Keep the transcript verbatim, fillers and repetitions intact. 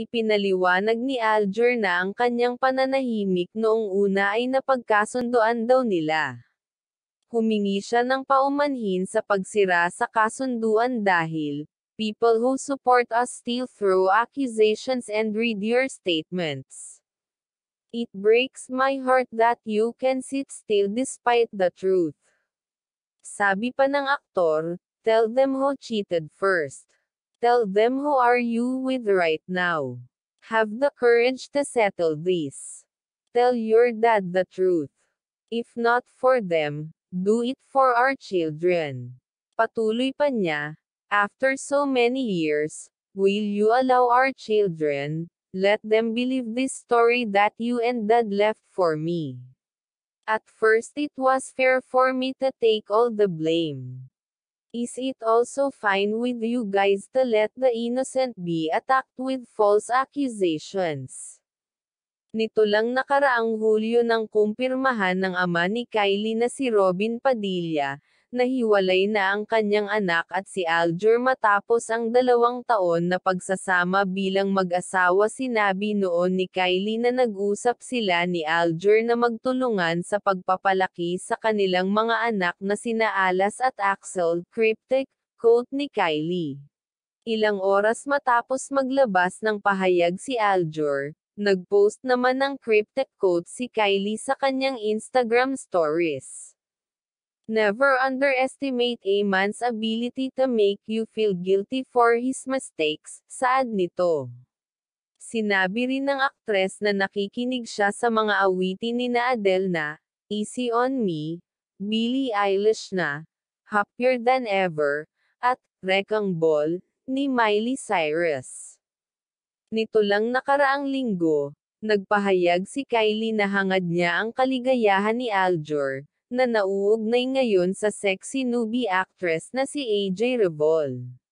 Ipinaliwanag ni Aljur na ang kanyang pananahimik noong una ay napagkasundoan daw nila. Humingi siya ng paumanhin sa pagsira sa kasunduan dahil, "People who support us still throw accusations and read your statements. It breaks my heart that you can sit still despite the truth." Sabi pa ng aktor, "Tell them who cheated first. Tell them who are you with right now. Have the courage to settle this. Tell your dad the truth. If not for them, do it for our children." Patuloy pa niya, "After so many years, will you allow our children, let them believe this story that you and dad left for me? At first it was fair for me to take all the blame. Is it also fine with you guys to let the innocent be attacked with false accusations?" Nito lang nakaraang Hulyo nang kumpirmahan ng ama ni Kylie na si Robin Padilla, nahiwalay na ang kanyang anak at si Aljur matapos ang dalawang taon na pagsasama bilang mag-asawa. Sinabi noon ni Kylie na nag-usap sila ni Aljur na magtulungan sa pagpapalaki sa kanilang mga anak na sina Alas at Axel, cryptic quote ni Kylie. Ilang oras matapos maglabas ng pahayag si Aljur, nag-post naman ng cryptic quote si Kylie sa kanyang Instagram stories. "Never underestimate a man's ability to make you feel guilty for his mistakes," saad nito. Sinabi rin ng aktres na nakikinig siya sa mga awitin ni Nina Adele na "Easy on Me", Billy Eilish na "Happier Than Ever", at "Wreckang Ball" ni Miley Cyrus. Nito lang nakaraang linggo, nagpahayag si Kylie na hangad niya ang kaligayahan ni Aljur, na nauugnay ngayon sa sexy newbie actress na si A J Raval.